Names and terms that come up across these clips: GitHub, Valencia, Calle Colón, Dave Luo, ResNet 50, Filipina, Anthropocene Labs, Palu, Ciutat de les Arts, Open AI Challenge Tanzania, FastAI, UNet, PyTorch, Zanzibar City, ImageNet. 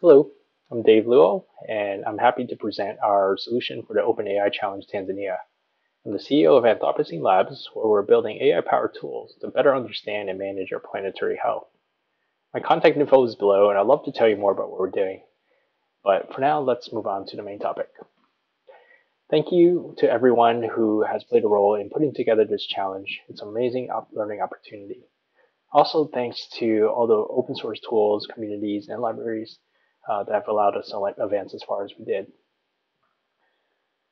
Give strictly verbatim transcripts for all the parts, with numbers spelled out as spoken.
Hello, I'm Dave Luo, and I'm happy to present our solution for the Open A I Challenge Tanzania. I'm the C E O of Anthropocene Labs, where we're building A I-powered tools to better understand and manage our planetary health. My contact info is below, and I'd love to tell you more about what we're doing. But for now, let's move on to the main topic. Thank you to everyone who has played a role in putting together this challenge. It's an amazing learning opportunity. Also, thanks to all the open source tools, communities, and libraries Uh, that have allowed us to like, advance as far as we did.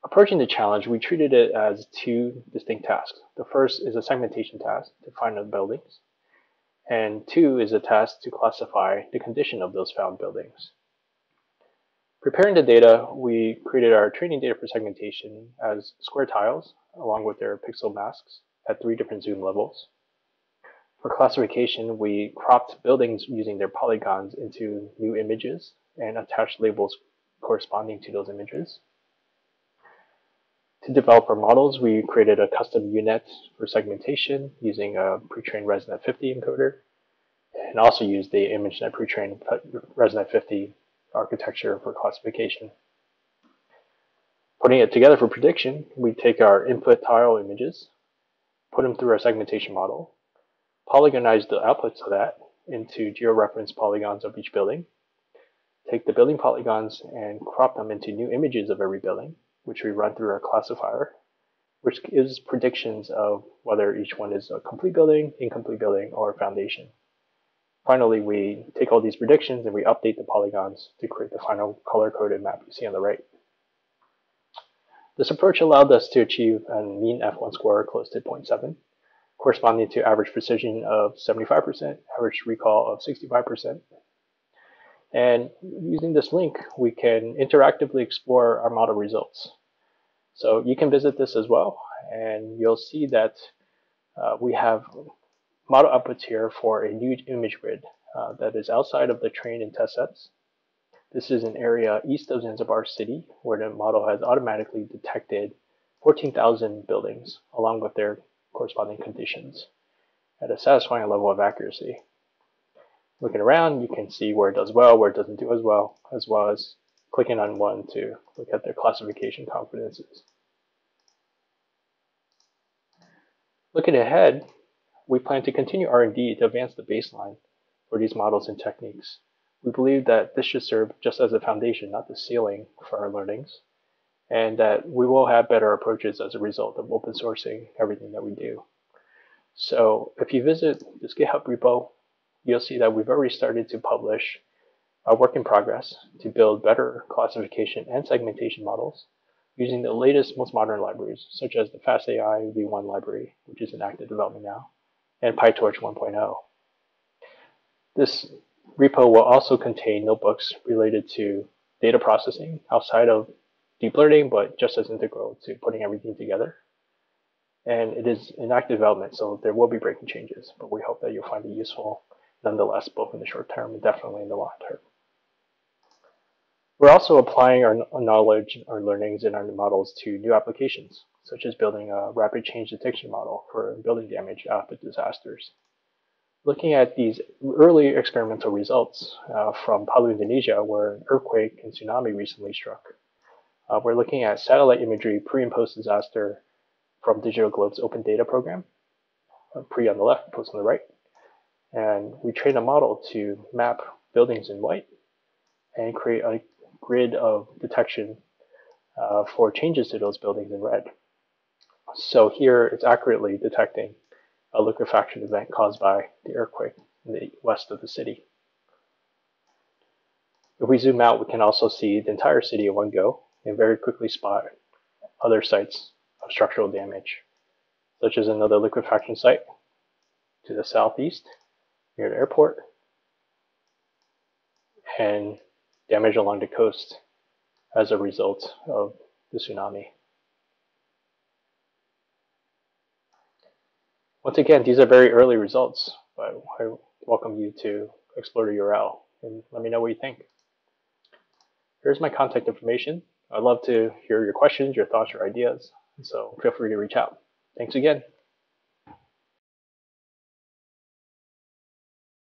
Approaching the challenge, we treated it as two distinct tasks. The first is a segmentation task to find the buildings, and two is a task to classify the condition of those found buildings. Preparing the data, we created our training data for segmentation as square tiles, along with their pixel masks at three different zoom levels. For classification, we cropped buildings using their polygons into new images and attached labels corresponding to those images. To develop our models, we created a custom UNet for segmentation using a pre-trained ResNet fifty encoder, and also used the ImageNet pre-trained ResNet fifty architecture for classification. Putting it together for prediction, we take our input tile images, put them through our segmentation model, polygonize the outputs of that into geo-reference polygons of each building, take the building polygons and crop them into new images of every building, which we run through our classifier, which gives predictions of whether each one is a complete building, incomplete building, or a foundation. Finally, we take all these predictions and we update the polygons to create the final color-coded map you see on the right. This approach allowed us to achieve a mean F one score close to zero point seven. corresponding to average precision of seventy-five percent, average recall of sixty-five percent. And using this link, we can interactively explore our model results. So you can visit this as well, and you'll see that uh, we have model outputs here for a new image grid uh, that is outside of the train and test sets. This is an area east of Zanzibar City where the model has automatically detected fourteen thousand buildings along with their corresponding conditions at a satisfying level of accuracy. Looking around, you can see where it does well, where it doesn't do as well, as well as clicking on one to look at their classification confidences. Looking ahead, we plan to continue R and D to advance the baseline for these models and techniques. We believe that this should serve just as a foundation, not the ceiling for our learnings, and that we will have better approaches as a result of open sourcing everything that we do. So if you visit this GitHub repo, you'll see that we've already started to publish a work in progress to build better classification and segmentation models using the latest, most modern libraries, such as the FastAI V one library, which is in active development now, and PyTorch one point oh. This repo will also contain notebooks related to data processing outside of deep learning, but just as integral to putting everything together. And it is in active development, so there will be breaking changes, but we hope that you'll find it useful nonetheless, both in the short term and definitely in the long term. We're also applying our knowledge, our learnings, and our models to new applications, such as building a rapid change detection model for building damage after disasters. Looking at these early experimental results uh, from Palu, Indonesia, where an earthquake and tsunami recently struck, Uh, we're looking at satellite imagery pre and post disaster from Digital Globe's open data program, uh, pre on the left, post on the right. And we train a model to map buildings in white and create a grid of detection uh, for changes to those buildings in red. So here it's accurately detecting a liquefaction event caused by the earthquake in the west of the city. If we zoom out, we can also see the entire city in one go, and very quickly spot other sites of structural damage, such as another liquefaction site to the southeast near the airport, and damage along the coast as a result of the tsunami. Once again, these are very early results, but I welcome you to explore the U R L and let me know what you think. Here's my contact information. I'd love to hear your questions, your thoughts, your ideas, so feel free to reach out. Thanks again.